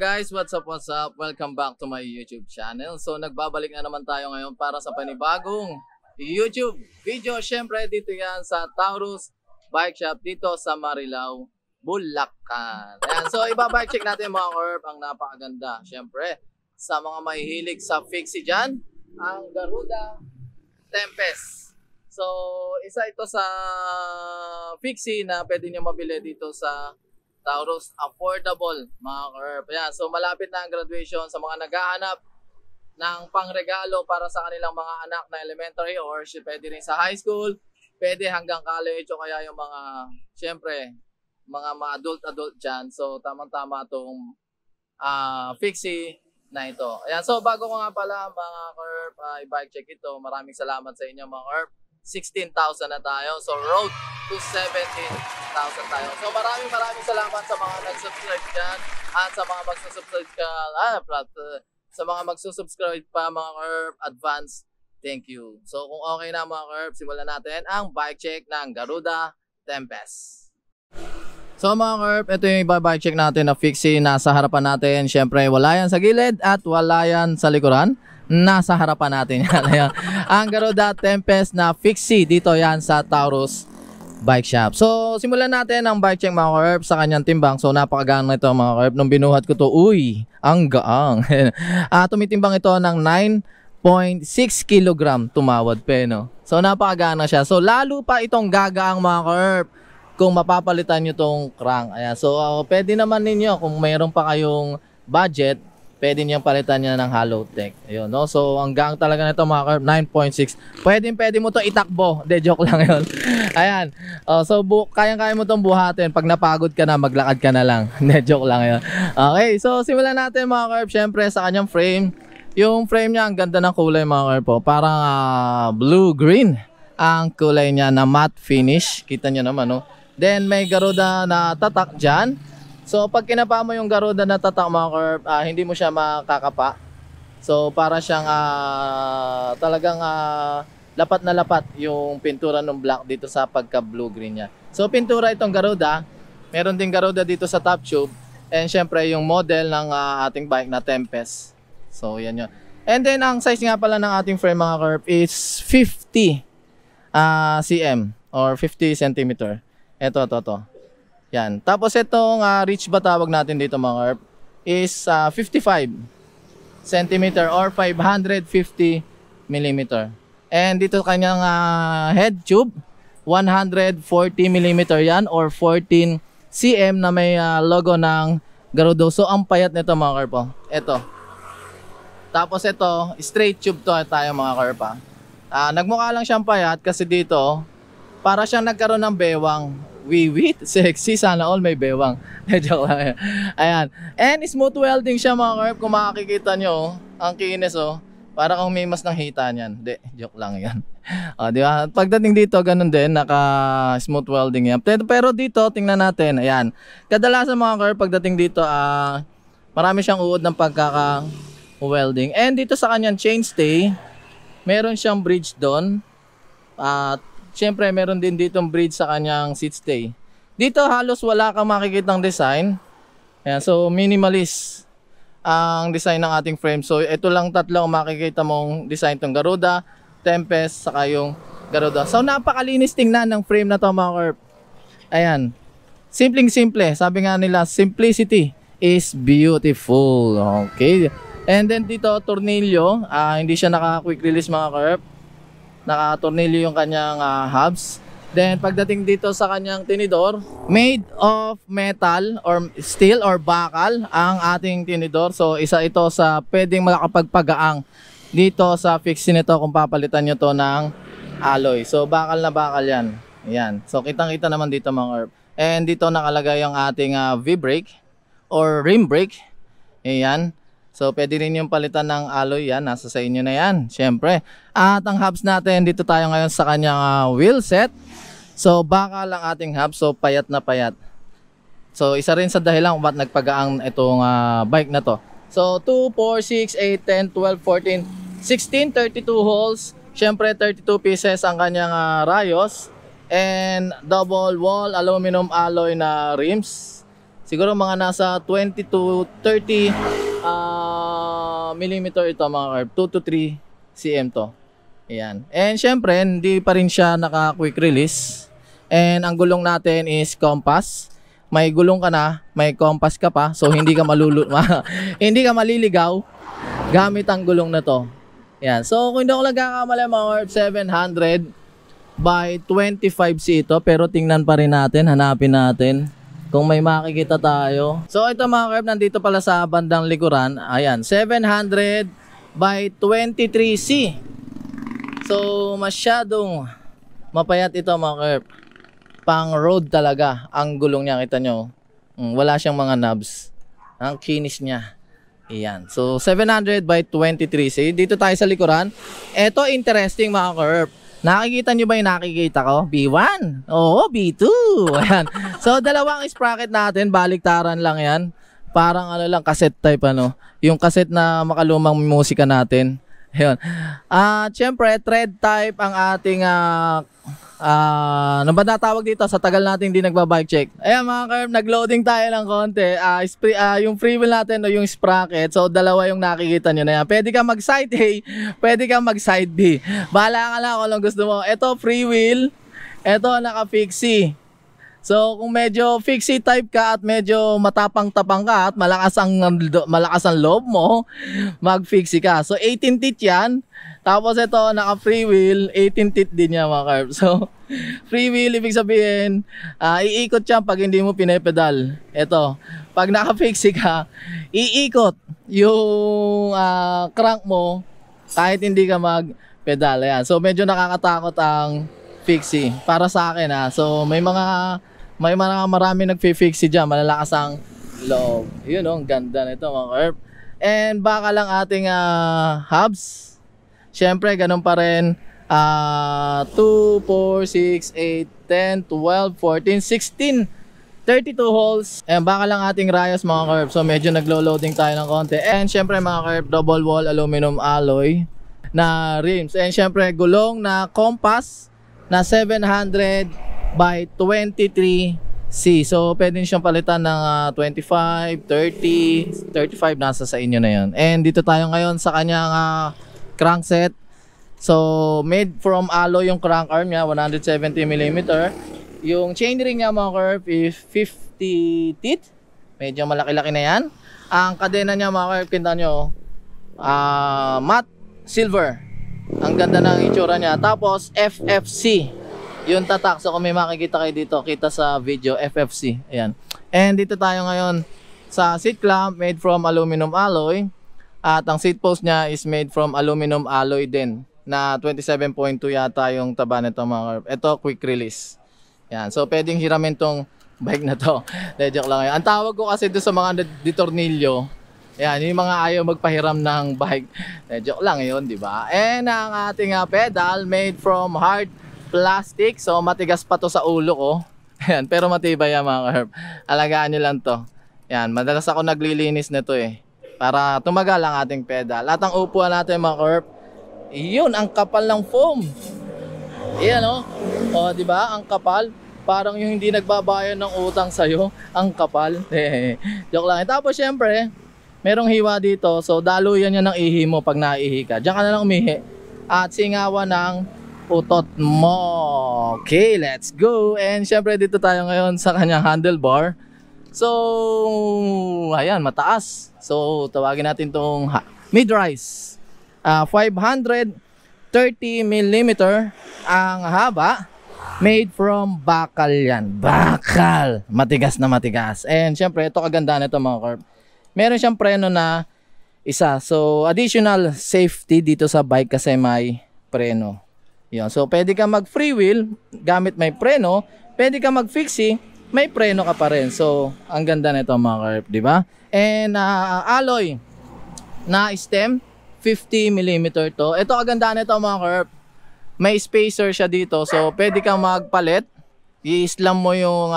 Guys, what's up, what's up? Welcome back to my YouTube channel. So, nagbabalik na naman tayo ngayon para sa panibagong YouTube video. Siyempre, dito yan sa Taurus Bike Shop dito sa Marilao, Bulacan. Ayan. So, ibabike check natin mga curb, ang napakaganda. Siyempre, sa mga mahihilig sa Fixie dyan, ang Garuda Tempest. So, isa ito sa Fixie na pwede nyo mabili dito sa Taurus, affordable mga curb. Ayan, so malapit na ang graduation sa mga naghahanap ng pangregalo para sa kanilang mga anak na elementary or pwede rin sa high school, pwede hanggang college o kaya yung mga, syempre, mga ma-adult-adult dyan. So tamang-tama itong Fixie na ito. Ayan, so bago ko nga pala mga curb, i-bike check ito. Maraming salamat sa inyo mga curb. 16,000 na tayo. So, road to 17,000 tayo. So, maraming salamat sa mga nag-subscribe dyan at sa mga magsusubscribe ka, sa mga magsusubscribe pa mga curb, advance, thank you. So, kung okay na mga curb, simulan natin ang bike check ng Garuda Tempest. So, mga curb, ito yung iba-bike check natin na Fixie. Nasa harapan natin, syempre, wala yan sa gilid at wala yan sa likuran. Nasa harapan natin yan. Ayan. Ang Garuda Tempest na Fixie dito yan sa Taurus Bike Shop. So, simulan natin ang bike check mga curb sa kanyang timbang. So, napakagaan na ito mga curb. Nung binuhat ko to, uy, ang gaang. Tumitimbang ito ng 9.6 kilogram. Tumawad pa, no? So, napakagaan na siya. So, lalo pa itong gagaang mga curb kung mapapalitan nyo itong crank. Ayan. So, pwede naman ninyo kung mayroon pa kayong budget, pwede niyang palitan niya ng Halotech. Ayun, no? So, ang gang talaga nito mga curb, 9.6. Pwede mo to itakbo. De, joke lang yun. Ayan. So, kayang-kaya mo itong buhatin. Pag napagod ka na, maglakad ka na lang. De, joke lang yun. Okay, so, simulan natin mga curb. Siyempre, sa kanyang frame. Yung frame niya, ang ganda ng kulay mga curb po. Parang blue-green ang kulay niya na matte finish. Kita niyo naman, no? Then, may Garuda na tatak dyan. So, pag kinapa mo yung Garuda na tatak mga curb, hindi mo siya makakapa. So, para siyang talagang lapat na lapat yung pintura ng black dito sa pagka-blue-green niya. So, pintura itong Garuda. Meron din Garuda dito sa top tube. And, syempre, yung model ng ating bike na Tempest. So, yan yun. And then, ang size nga pala ng ating frame mga curb is 50 cm or 50 cm. Ito. Yan. Tapos itong reach ba tawag natin dito mga curb is 55 cm or 550 mm. And dito kanyang head tube 140 mm yan or 14 cm na may logo ng Garuda. So ang payat nito mga curb. Ito. Tapos ito, straight tube to tayo mga curb. Nagmukha lang siyang payat kasi dito para siyang nagkaroon ng bewang. Wiwit, sexy, sana all may bewang. Ayan. And smooth welding siya mga curb. Kung makikita nyo, ang kinis oh. Para kung may mas nang hita niyan. De, joke lang yan. O, di ba? Pagdating dito, ganun din. Naka-smooth welding yan. Pero dito, tingnan natin. Ayan. Kadalasan mga curb, pagdating dito, marami siyang uod ng pagkaka-welding. And dito sa kanyang chainstay, meron siyang bridge doon. Siyempre, meron din ditong bridge sa kanyang seat stay. Dito halos wala kang makikitang design. Ayan, so minimalist ang design ng ating frame. So ito lang tatlo ang makikita mong design, tong Garuda, Tempest, saka yung Garuda. So napakalinis tingnan ng frame na to mga Kerp. Ayan, simpleng simple. Sabi nga nila, simplicity is beautiful. Okay. And then dito, tornilyo. Hindi siya naka quick release mga Kerp. Naka tornilyo yung kanyang hubs. Then pagdating dito sa kanyang tinidor, made of metal or steel or bakal ang ating tinidor. So isa ito sa pwedeng makapagpagaang dito sa Fixie nito kung papalitan nyo to ng alloy. So bakal na bakal yan. Ayan. So kitang-kita naman dito mga Kerp. And dito nakalagay yung ating V-brake or rim brake. Ayan. So pwede rin yung palitan ng alloy yan. Nasa sa inyo na yan. Siyempre. At ang hubs natin, dito tayo ngayon sa kanyang wheel set. So bakal ang ating hubs. So payat na payat. So isa rin sa dahilan kung ba't nagpagaang itong bike na to. So 2, 4, 6, 8, 10, 12, 14, 16, 32 holes. Siyempre 32 pieces ang kanyang rayos. And double wall aluminum alloy na rims. Siguro mga nasa 20 to 30 mm ito mga Kerp. 2 to 3 cm to. Ayan. And syempre hindi pa rin siya naka quick release. And ang gulong natin is Compass. May gulong ka na, may compass ka pa, so hindi ka hindi ka maliligaw gamit ang gulong na to. Ayan. So kung hindi ako nagkakamali mga Kerp, 700 by 25C ito, pero tingnan pa rin natin, hanapin natin kung may makikita tayo. So ito mga Kerp, nandito pala sa bandang likuran. Ayan, 700 by 23C. So masyadong mapayat ito mga Kerp. Pang road talaga ang gulong niya, kita nyo. Wala siyang mga knobs. Ang kinis niya. Ayan. So 700 by 23C. Dito tayo sa likuran. Ito interesting mga Kerp. Nakikita nyo ba yung nakikita ko? B1? Oo, B2. Ayan. So, dalawang sprocket natin. Baliktaran lang yan. Parang ano lang, cassette type ano. Yung cassette na makalumang musika natin. Ayan. Siyempre, thread type ang ating... ano ba natawag dito? Sa tagal natin hindi nagbabike check. Ayan mga Kerp, nagloading tayo ng konti. Yung free wheel natin o yung sprocket. So dalawa yung nakikita nyo na yan. Pwede ka mag side A, pwede ka mag side B. Bahala ka lang kung anong gusto mo. Ito free wheel, ito naka Fixie. So kung medyo Fixie type ka at medyo matapang-tapang ka at malakas ang loob mo, mag Fixie ka. So 18 teeth yan. Tapos ito, naka free wheel, 18 teeth din niya mga Kerp. So, free wheel, ibig sabihin, iikot siya pag hindi mo pinepedal. Ito, pag naka-fixie ka, iikot yung crank mo kahit hindi ka mag-pedal. Ayan. So, medyo nakakatakot ang Fixie para sa akin. So, may mga marami nag-fixie dyan, malalakas ang loob. Yun ang ganda nito mga Kerp. And baka lang ating hubs. Siyempre, ganun pa rin, 2, 4, 6, 8, 10, 12, 14, 16, 32 holes. Ayan, baka lang ating rayos mga Kerp. So, medyo naglo-loading tayo ng konti. And siyempre mga Kerp, double wall aluminum alloy na rims. And siyempre, gulong na Compass na 700 by 23C. So, pwede siyang palitan ng 25, 30, 35, nasa sa inyo na yun. And dito tayo ngayon sa kanyang... crankset. So, made from alloy yung crank arm niya, 170 mm. Yung chainring niya mga Kerp is 50 teeth. Medyo malaki-laki na yan. Ang kadena niya mga Kerp, kita nyo, matte silver. Ang ganda ng itsura niya. Tapos, FFC. Yung tatak. So, kung may makikita kayo dito, kita sa video, FFC. Ayan. And dito tayo ngayon sa seat clamp, made from aluminum alloy. At ang seat post niya is made from aluminum alloy din na 27.2 yata yung taba nito mga Kerp. Ito quick release. Yan. So pwedeng hiramin tong bike na to. Joke lang yun. Ang tawag ko kasi doon sa mga ditornilyo, yan, yung mga ayaw magpahiram ng bike. Joke lang yun, di ba? And ang ating pedal made from hard plastic. So matigas pa to sa ulo ko. Yan. Pero matibay yan mga Kerp. Alagaan nyo lang to. Yan. Madalas ako naglilinis nito eh. Para tumagal ang ating pedal. At ang upuan natin mga Kerp, yun, ang kapal ng foam. Ayan o. O, diba? Ang kapal. Parang yung hindi nagbabayad ng utang sa'yo, ang kapal. Joke lang. Tapos syempre, merong hiwa dito. So daluyan niya ng ihi mo pag naihi ka. Diyan ka na lang umihi. At singawan ng utot mo. Okay, let's go. And syempre dito tayo ngayon sa kanyang handlebar. So, ayan, mataas. So, tawagin natin itong mid-rise. 530 mm ang haba. Made from bakal yan. Bakal! Matigas na matigas. And syempre, ito kaganda na ito mga Corp. Meron siyang preno na isa. So, additional safety dito sa bike kasi may preno. Yun. So, pwede ka mag-free wheel gamit may preno. Pwede ka mag-fixie, may preno ka pa rin. So, ang ganda na ito mga Corp. Diba? And alloy na stem. 50 mm to. Ito kaganda na ito mga Corp. May spacer siya dito. So, pwede kang magpalit. I-slam mo yung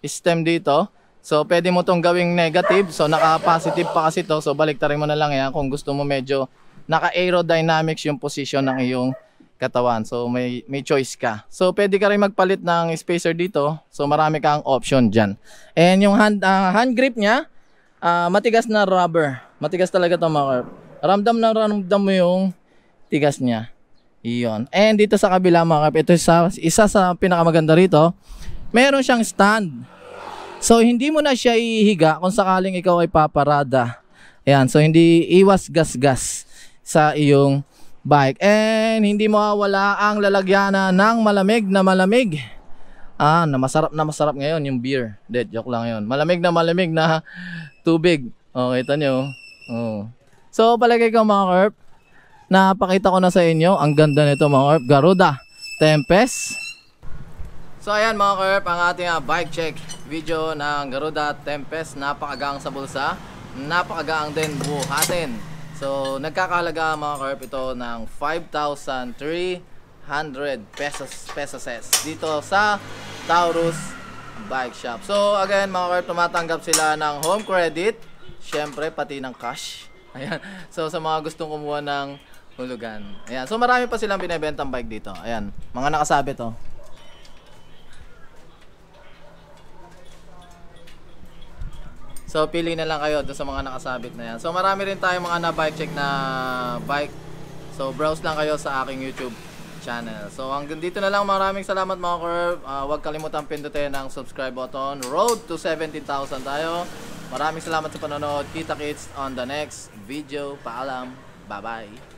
stem dito. So, pwede mo itong gawing negative. So, naka-positive pa kasi ito. So, baliktarin mo na lang yan kung gusto mo medyo naka-aerodynamics yung position ng iyong katawan. So, may choice ka. So, pwede ka rin magpalit ng spacer dito. So, marami kang option dyan. And yung hand grip niya, matigas na rubber. Matigas talaga ito mga Corp. Ramdam na ramdam mo yung tigas niya. Iyon. And dito sa kabila mga Corp, ito isa sa pinakamaganda rito. Meron siyang stand. So hindi mo na siya ihiga kung sakaling ikaw ay paparada. Ayan. So hindi iwas gas-gas sa iyong bike. And hindi mawawala ang lalagyanan ng malamig na malamig. Na masarap ngayon yung beer. Dead joke lang yun. Malamig na tubig. O, kita nyo. Oh. So palagay ko mga Corp, napakita ko na sa inyo. Ang ganda nito mga Corp. Garuda Tempest. So ayan mga Corp, ang ating bike check video ng Garuda Tempest. Napakagaang sa bulsa, napakagaang din buhatin. So nagkakahalaga mga Corp ito ng 5,300 pesos dito sa Taurus Bike Shop. So again mga Corp, tumatanggap sila ng home credit, syempre pati ng cash. Ayan. So sa mga gustong kumuha ng hulugan. Ayan. So marami pa silang binibentang bike dito. Ayan. Mga nakasabi to. So pili na lang kayo doon sa mga nakasabit na yan. So marami rin tayong mga na-bike check na bike. So browse lang kayo sa aking YouTube channel. So hanggang dito na lang. Maraming salamat mga Corp. Huwag kalimutan pindutin ang subscribe button. Road to 17,000 tayo. Maraming salamat sa panonood. Kita-kits on the next video. Paalam. Bye-bye.